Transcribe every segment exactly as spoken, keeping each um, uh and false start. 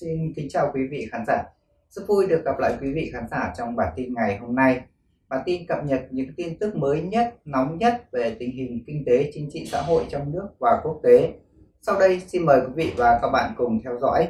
Xin kính chào quý vị khán giả. Rất vui được gặp lại quý vị khán giả trong bản tin ngày hôm nay. Bản tin cập nhật những tin tức mới nhất, nóng nhất về tình hình kinh tế, chính trị, xã hội trong nước và quốc tế. Sau đây xin mời quý vị và các bạn cùng theo dõi.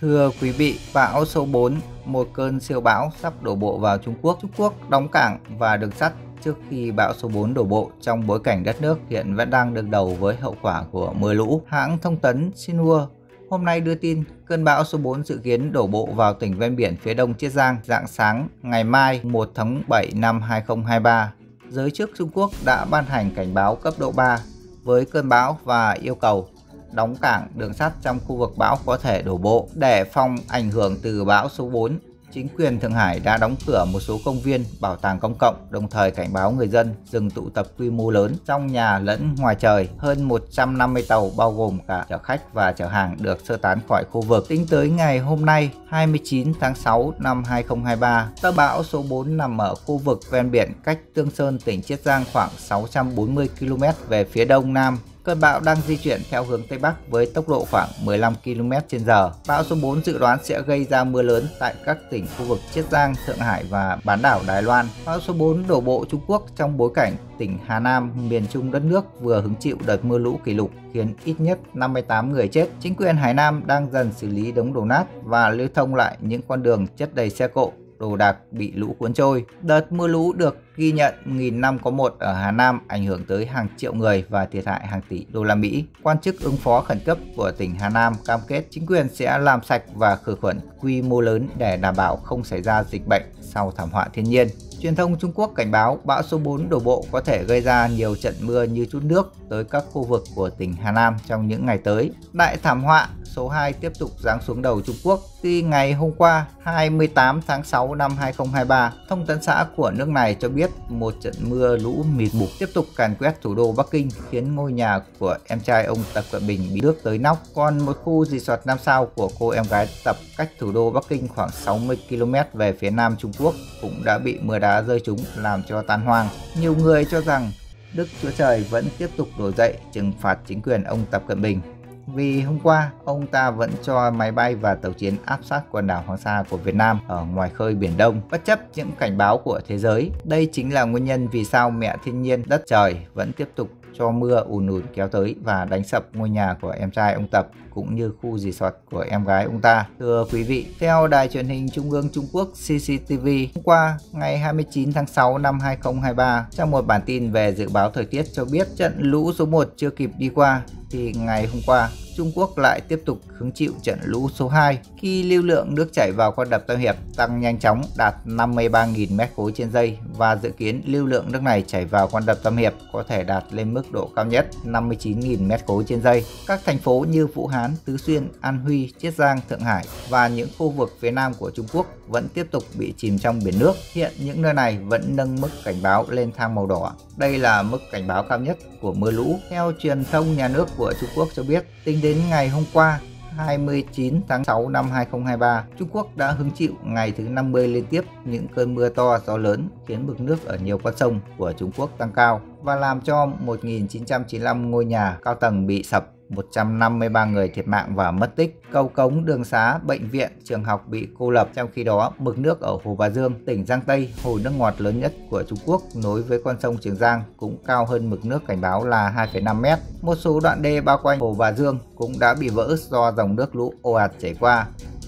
Thưa quý vị, bão số bốn, một cơn siêu bão sắp đổ bộ vào Trung Quốc. Trung Quốc đóng cảng và đường sắt trước khi bão số bốn đổ bộ, trong bối cảnh đất nước hiện vẫn đang đương đầu với hậu quả của mưa lũ. Hãng thông tấn Xinhua hôm nay đưa tin cơn bão số bốn dự kiến đổ bộ vào tỉnh ven biển phía đông Chiết Giang rạng sáng ngày mai mùng một tháng bảy năm hai nghìn không trăm hai mươi ba. Giới chức Trung Quốc đã ban hành cảnh báo cấp độ ba với cơn bão và yêu cầu đóng cảng đường sắt trong khu vực bão có thể đổ bộ. Để phòng ảnh hưởng từ bão số bốn, chính quyền Thượng Hải đã đóng cửa một số công viên, bảo tàng công cộng, đồng thời cảnh báo người dân dừng tụ tập quy mô lớn trong nhà lẫn ngoài trời. Hơn một trăm năm mươi tàu bao gồm cả chở khách và chở hàng được sơ tán khỏi khu vực. Tính tới ngày hôm nay, hai mươi chín tháng sáu năm hai nghìn không trăm hai mươi ba, tâm bão số bốn nằm ở khu vực ven biển cách Tương Sơn, tỉnh Chiết Giang khoảng sáu trăm bốn mươi ki lô mét về phía đông nam. Cơn bão đang di chuyển theo hướng Tây Bắc với tốc độ khoảng mười lăm ki lô mét trên giờ. Bão số bốn dự đoán sẽ gây ra mưa lớn tại các tỉnh khu vực Chiết Giang, Thượng Hải và bán đảo Đài Loan. Bão số bốn đổ bộ Trung Quốc trong bối cảnh tỉnh Hà Nam, miền Trung đất nước vừa hứng chịu đợt mưa lũ kỷ lục khiến ít nhất năm mươi tám người chết. Chính quyền Hải Nam đang dần xử lý đống đổ nát và lưu thông lại những con đường chất đầy xe cộ, đồ đạc bị lũ cuốn trôi. Đợt mưa lũ được ghi nhận nghìn năm có một ở Hà Nam ảnh hưởng tới hàng triệu người và thiệt hại hàng tỷ đô la Mỹ. Quan chức ứng phó khẩn cấp của tỉnh Hà Nam cam kết chính quyền sẽ làm sạch và khử khuẩn quy mô lớn để đảm bảo không xảy ra dịch bệnh sau thảm họa thiên nhiên. Truyền thông Trung Quốc cảnh báo bão số bốn đổ bộ có thể gây ra nhiều trận mưa như trút nước tới các khu vực của tỉnh Hà Nam trong những ngày tới. Đại thảm họa số hai tiếp tục giáng xuống đầu Trung Quốc khi ngày hôm qua hai mươi tám tháng sáu năm hai nghìn không trăm hai mươi ba, thông tấn xã của nước này cho biết một trận mưa lũ mịt mù tiếp tục càn quét thủ đô Bắc Kinh khiến ngôi nhà của em trai ông Tập Cận Bình bị nước tới nóc. Còn một khu resort năm sao của cô em gái Tập cách thủ đô Bắc Kinh khoảng sáu mươi ki lô mét về phía nam Trung Quốc cũng đã bị mưa đá rơi trúng làm cho tan hoang. Nhiều người cho rằng Đức Chúa Trời vẫn tiếp tục nổi dậy trừng phạt chính quyền ông Tập Cận Bình, vì hôm qua ông ta vẫn cho máy bay và tàu chiến áp sát quần đảo Hoàng Sa của Việt Nam ở ngoài khơi Biển Đông bất chấp những cảnh báo của thế giới. Đây chính là nguyên nhân vì sao mẹ thiên nhiên đất trời vẫn tiếp tục cho mưa ùn ùn kéo tới và đánh sập ngôi nhà của em trai ông Tập cũng như khu resort của em gái ông ta. Thưa quý vị, theo Đài truyền hình Trung ương Trung Quốc xê xê tê vê, hôm qua ngày hai mươi chín tháng sáu năm hai nghìn không trăm hai mươi ba, trong một bản tin về dự báo thời tiết cho biết trận lũ số một chưa kịp đi qua thì ngày hôm qua Trung Quốc lại tiếp tục hứng chịu trận lũ số hai khi lưu lượng nước chảy vào con đập Tam Hiệp tăng nhanh chóng đạt năm mươi ba nghìn mét khối trên giây và dự kiến lưu lượng nước này chảy vào con đập Tam Hiệp có thể đạt lên mức độ cao nhất năm mươi chín nghìn mét khối trên giây. Các thành phố như Vũ Hán, Tứ Xuyên, An Huy, Chiết Giang, Thượng Hải và những khu vực phía nam của Trung Quốc vẫn tiếp tục bị chìm trong biển nước. Hiện những nơi này vẫn nâng mức cảnh báo lên thang màu đỏ. Đây là mức cảnh báo cao nhất của mưa lũ. Theo truyền thông nhà nước của Trung Quốc cho biết, tính đến ngày hôm qua hai mươi chín tháng sáu năm hai nghìn không trăm hai mươi ba, Trung Quốc đã hứng chịu ngày thứ năm mươi liên tiếp những cơn mưa to gió lớn khiến mực nước ở nhiều con sông của Trung Quốc tăng cao và làm cho một nghìn chín trăm chín mươi lăm ngôi nhà cao tầng bị sập, một trăm năm mươi ba người thiệt mạng và mất tích, cầu cống, đường xá, bệnh viện, trường học bị cô lập. Trong khi đó, mực nước ở Hồ Bà Dương, tỉnh Giang Tây, hồ nước ngọt lớn nhất của Trung Quốc nối với con sông Chiết Giang cũng cao hơn mực nước cảnh báo là hai phẩy năm mét. Một số đoạn đê bao quanh Hồ Bà Dương cũng đã bị vỡ do dòng nước lũ ồ ạt chảy qua,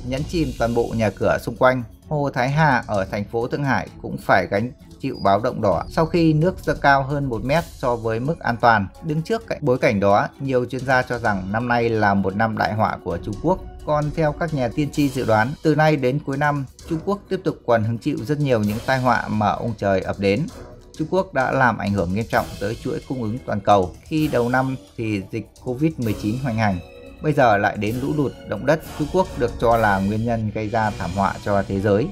nhấn chìm toàn bộ nhà cửa xung quanh. Hồ Thái Hà ở thành phố Thượng Hải cũng phải gánh chịu báo động đỏ sau khi nước dâng cao hơn một mét so với mức an toàn. Đứng trước bối cảnh đó, nhiều chuyên gia cho rằng năm nay là một năm đại họa của Trung Quốc. Còn theo các nhà tiên tri dự đoán, từ nay đến cuối năm, Trung Quốc tiếp tục còn hứng chịu rất nhiều những tai họa mà ông trời ập đến. Trung Quốc đã làm ảnh hưởng nghiêm trọng tới chuỗi cung ứng toàn cầu khi đầu năm thì dịch Covid mười chín hoành hành. Bây giờ lại đến lũ lụt, động đất. Trung Quốc được cho là nguyên nhân gây ra thảm họa cho thế giới,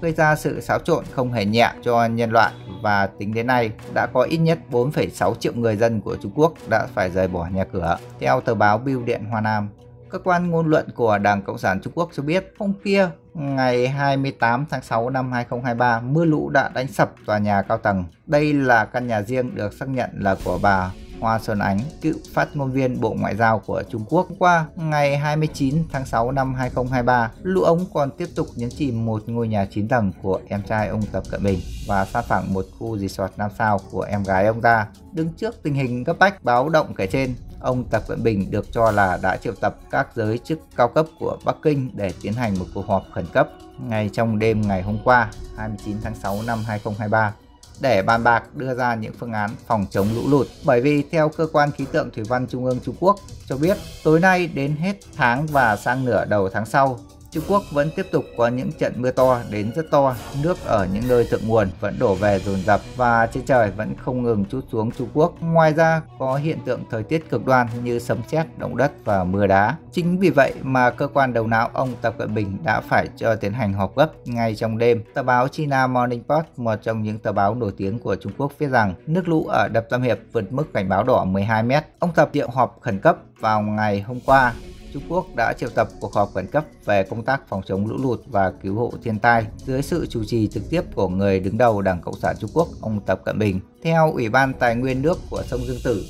gây ra sự xáo trộn không hề nhẹ cho nhân loại, và tính đến nay đã có ít nhất bốn phẩy sáu triệu người dân của Trung Quốc đã phải rời bỏ nhà cửa. Theo tờ báo Bưu điện Hoa Nam, cơ quan ngôn luận của Đảng Cộng sản Trung Quốc cho biết hôm kia ngày hai mươi tám tháng sáu năm hai nghìn không trăm hai mươi ba, mưa lũ đã đánh sập tòa nhà cao tầng. Đây là căn nhà riêng được xác nhận là của bà Hoa Sơn Ánh, cựu phát ngôn viên Bộ Ngoại giao của Trung Quốc. Qua ngày hai mươi chín tháng sáu năm hai nghìn không trăm hai mươi ba, lũ ống còn tiếp tục nhấn chìm một ngôi nhà chín tầng của em trai ông Tập Cận Bình và sa phẳng một khu resort năm sao của em gái ông ta. Đứng trước tình hình cấp bách báo động kể trên, ông Tập Cận Bình được cho là đã triệu tập các giới chức cao cấp của Bắc Kinh để tiến hành một cuộc họp khẩn cấp ngay trong đêm ngày hôm qua, hai mươi chín tháng sáu năm hai nghìn không trăm hai mươi ba, để bàn bạc đưa ra những phương án phòng chống lũ lụt. Bởi vì theo Cơ quan Khí tượng Thủy văn Trung ương Trung Quốc cho biết, tối nay đến hết tháng và sang nửa đầu tháng sau, Trung Quốc vẫn tiếp tục có những trận mưa to đến rất to, nước ở những nơi thượng nguồn vẫn đổ về dồn dập và trên trời vẫn không ngừng trút xuống Trung Quốc. Ngoài ra có hiện tượng thời tiết cực đoan như sấm sét, động đất và mưa đá. Chính vì vậy mà cơ quan đầu não ông Tập Cận Bình đã phải cho tiến hành họp gấp ngay trong đêm. Tờ báo China Morning Post, một trong những tờ báo nổi tiếng của Trung Quốc, viết rằng nước lũ ở đập Tam Hiệp vượt mức cảnh báo đỏ mười hai mét. Ông Tập triệu họp khẩn cấp vào ngày hôm qua. Trung Quốc đã triệu tập cuộc họp khẩn cấp về công tác phòng chống lũ lụt và cứu hộ thiên tai dưới sự chủ trì trực tiếp của người đứng đầu Đảng Cộng sản Trung Quốc, ông Tập Cận Bình. Theo Ủy ban Tài nguyên nước của sông Dương Tử,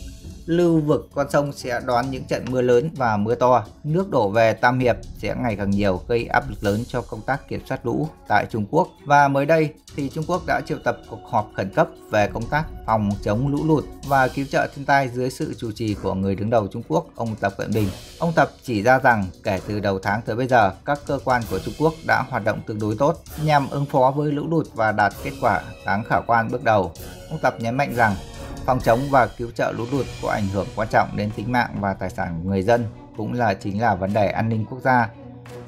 lưu vực con sông sẽ đón những trận mưa lớn và mưa to. Nước đổ về Tam Hiệp sẽ ngày càng nhiều, gây áp lực lớn cho công tác kiểm soát lũ tại Trung Quốc. Và mới đây thì Trung Quốc đã triệu tập cuộc họp khẩn cấp về công tác phòng chống lũ lụt và cứu trợ thiên tai dưới sự chủ trì của người đứng đầu Trung Quốc, ông Tập Cận Bình. Ông Tập chỉ ra rằng kể từ đầu tháng tới bây giờ, các cơ quan của Trung Quốc đã hoạt động tương đối tốt nhằm ứng phó với lũ lụt và đạt kết quả đáng khả quan bước đầu. Ông Tập nhấn mạnh rằng phòng chống và cứu trợ lũ lụt có ảnh hưởng quan trọng đến tính mạng và tài sản người dân, cũng là chính là vấn đề an ninh quốc gia.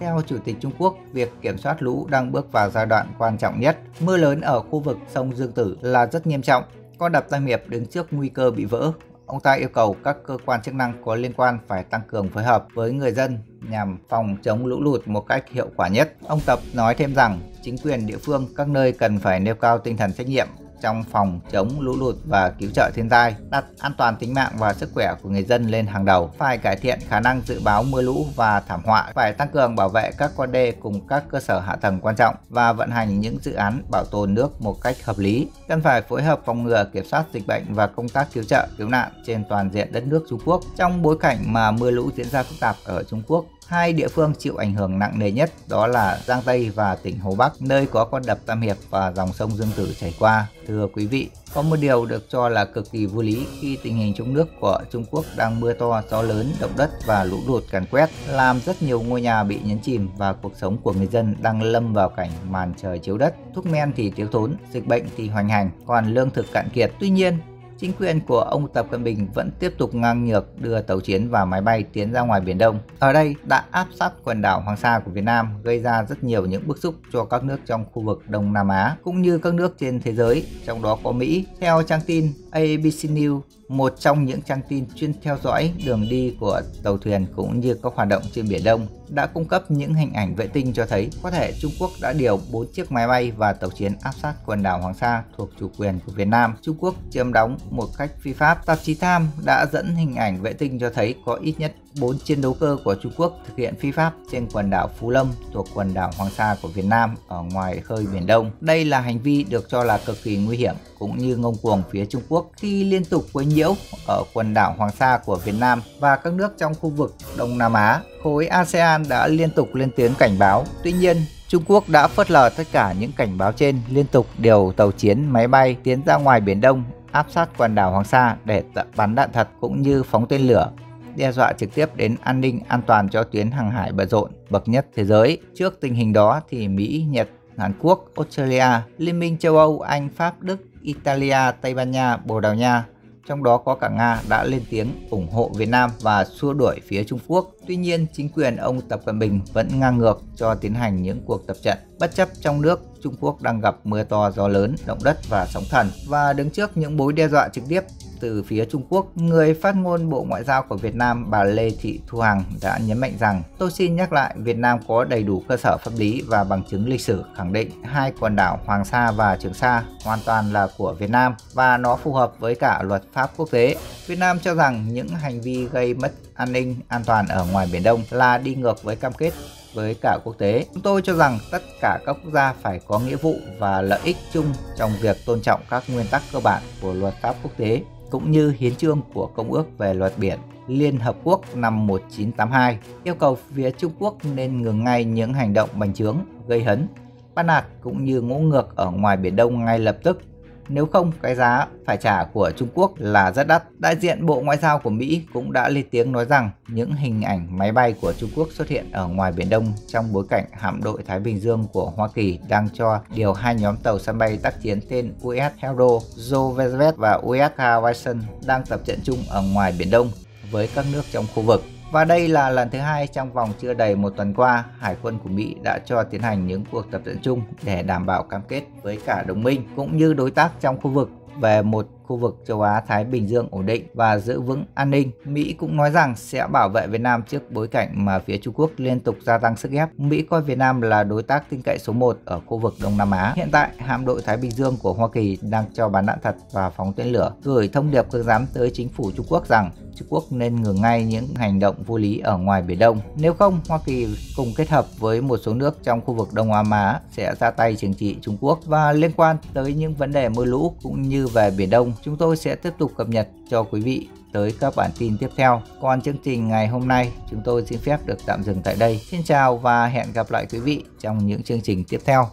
Theo Chủ tịch Trung Quốc, việc kiểm soát lũ đang bước vào giai đoạn quan trọng nhất. Mưa lớn ở khu vực sông Dương Tử là rất nghiêm trọng, con đập Tam Hiệp đứng trước nguy cơ bị vỡ. Ông ta yêu cầu các cơ quan chức năng có liên quan phải tăng cường phối hợp với người dân nhằm phòng chống lũ lụt một cách hiệu quả nhất. Ông Tập nói thêm rằng chính quyền địa phương các nơi cần phải nêu cao tinh thần trách nhiệm trong phòng chống lũ lụt và cứu trợ thiên tai, đặt an toàn tính mạng và sức khỏe của người dân lên hàng đầu, phải cải thiện khả năng dự báo mưa lũ và thảm họa, phải tăng cường bảo vệ các con đê cùng các cơ sở hạ tầng quan trọng và vận hành những dự án bảo tồn nước một cách hợp lý, cần phải phối hợp phòng ngừa kiểm soát dịch bệnh và công tác cứu trợ cứu nạn trên toàn diện đất nước Trung Quốc. Trong bối cảnh mà mưa lũ diễn ra phức tạp ở Trung Quốc, hai địa phương chịu ảnh hưởng nặng nề nhất đó là Giang Tây và tỉnh Hồ Bắc, nơi có con đập Tam Hiệp và dòng sông Dương Tử chảy qua. Thưa quý vị, có một điều được cho là cực kỳ vô lý khi tình hình trong nước của Trung Quốc đang mưa to, gió lớn, động đất và lũ lụt càn quét, làm rất nhiều ngôi nhà bị nhấn chìm và cuộc sống của người dân đang lâm vào cảnh màn trời chiếu đất. Thuốc men thì thiếu thốn, dịch bệnh thì hoành hành, còn lương thực cạn kiệt. Tuy nhiên, chính quyền của ông Tập Cận Bình vẫn tiếp tục ngang ngược đưa tàu chiến và máy bay tiến ra ngoài Biển Đông. Ở đây đã áp sát quần đảo Hoàng Sa của Việt Nam, gây ra rất nhiều những bức xúc cho các nước trong khu vực Đông Nam Á cũng như các nước trên thế giới, trong đó có Mỹ. Theo trang tin A B C News, một trong những trang tin chuyên theo dõi đường đi của tàu thuyền cũng như các hoạt động trên Biển Đông, đã cung cấp những hình ảnh vệ tinh cho thấy có thể Trung Quốc đã điều bốn chiếc máy bay và tàu chiến áp sát quần đảo Hoàng Sa thuộc chủ quyền của Việt Nam. Trung Quốc chiếm đóng một cách phi pháp. Tạp chí Tham đã dẫn hình ảnh vệ tinh cho thấy có ít nhất bốn chiến đấu cơ của Trung Quốc thực hiện phi pháp trên quần đảo Phú Lâm thuộc quần đảo Hoàng Sa của Việt Nam ở ngoài khơi Biển Đông. Đây là hành vi được cho là cực kỳ nguy hiểm cũng như ngông cuồng phía Trung Quốc khi liên tục quấy nhiễu ở quần đảo Hoàng Sa của Việt Nam và các nước trong khu vực Đông Nam Á. Khối a sê an đã liên tục lên tiếng cảnh báo. Tuy nhiên, Trung Quốc đã phớt lờ tất cả những cảnh báo trên, liên tục điều tàu chiến, máy bay tiến ra ngoài Biển Đông, áp sát quần đảo Hoàng Sa để bắn đạn thật cũng như phóng tên lửa, đe dọa trực tiếp đến an ninh an toàn cho tuyến hàng hải bận rộn bậc nhất thế giới. Trước tình hình đó thì Mỹ, Nhật, Hàn Quốc, Australia, Liên minh châu Âu, Anh, Pháp, Đức, Italia, Tây Ban Nha, Bồ Đào Nha, trong đó có cả Nga đã lên tiếng ủng hộ Việt Nam và xua đuổi phía Trung Quốc. Tuy nhiên, chính quyền ông Tập Cận Bình vẫn ngang ngược cho tiến hành những cuộc tập trận. Bất chấp trong nước, Trung Quốc đang gặp mưa to, gió lớn, động đất và sóng thần. Và đứng trước những mối đe dọa trực tiếp từ phía Trung Quốc, người phát ngôn Bộ Ngoại giao của Việt Nam bà Lê Thị Thu Hằng đã nhấn mạnh rằng tôi xin nhắc lại, Việt Nam có đầy đủ cơ sở pháp lý và bằng chứng lịch sử khẳng định hai quần đảo Hoàng Sa và Trường Sa hoàn toàn là của Việt Nam và nó phù hợp với cả luật pháp quốc tế. Việt Nam cho rằng những hành vi gây mất an ninh, an toàn ở ngoài Biển Đông là đi ngược với cam kết với cả quốc tế. Chúng tôi cho rằng tất cả các quốc gia phải có nghĩa vụ và lợi ích chung trong việc tôn trọng các nguyên tắc cơ bản của luật pháp quốc tế. cũng như hiến chương của Công ước về luật biển Liên Hợp Quốc năm một nghìn chín trăm tám mươi hai, yêu cầu phía Trung Quốc nên ngừng ngay những hành động bành trướng, gây hấn, bắt nạt cũng như ngỗ ngược ở ngoài Biển Đông ngay lập tức. Nếu không, cái giá phải trả của Trung Quốc là rất đắt. Đại diện Bộ Ngoại giao của Mỹ cũng đã lên tiếng nói rằng những hình ảnh máy bay của Trung Quốc xuất hiện ở ngoài Biển Đông trong bối cảnh hạm đội Thái Bình Dương của Hoa Kỳ đang cho điều hai nhóm tàu sân bay tác chiến tên u ét Theodore Roosevelt và u ét Hawaii đang tập trận chung ở ngoài Biển Đông với các nước trong khu vực. Và đây là lần thứ hai trong vòng chưa đầy một tuần qua, Hải quân của Mỹ đã cho tiến hành những cuộc tập trận chung để đảm bảo cam kết với cả đồng minh cũng như đối tác trong khu vực về một khu vực châu Á-Thái Bình Dương ổn định và giữ vững an ninh. Mỹ cũng nói rằng sẽ bảo vệ Việt Nam trước bối cảnh mà phía Trung Quốc liên tục gia tăng sức ép. Mỹ coi Việt Nam là đối tác tin cậy số một ở khu vực Đông Nam Á. Hiện tại, hạm đội Thái Bình Dương của Hoa Kỳ đang cho bắn đạn thật và phóng tên lửa, gửi thông điệp cứng rắn tới chính phủ Trung Quốc rằng Trung Quốc nên ngừng ngay những hành động vô lý ở ngoài Biển Đông. Nếu không, Hoa Kỳ cùng kết hợp với một số nước trong khu vực Đông Nam Á sẽ ra tay trừng trị Trung Quốc. Và liên quan tới những vấn đề mưa lũ cũng như về Biển Đông, chúng tôi sẽ tiếp tục cập nhật cho quý vị tới các bản tin tiếp theo. Còn chương trình ngày hôm nay, chúng tôi xin phép được tạm dừng tại đây. Xin chào và hẹn gặp lại quý vị trong những chương trình tiếp theo.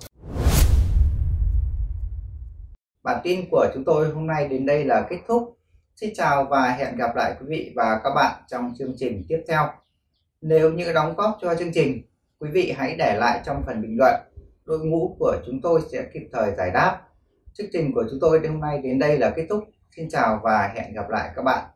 Bản tin của chúng tôi hôm nay đến đây là kết thúc. Xin chào và hẹn gặp lại quý vị và các bạn trong chương trình tiếp theo. Nếu như đóng góp cho chương trình, quý vị hãy để lại trong phần bình luận. Đội ngũ của chúng tôi sẽ kịp thời giải đáp. Chương trình của chúng tôi hôm nay đến đây là kết thúc. Xin chào và hẹn gặp lại các bạn.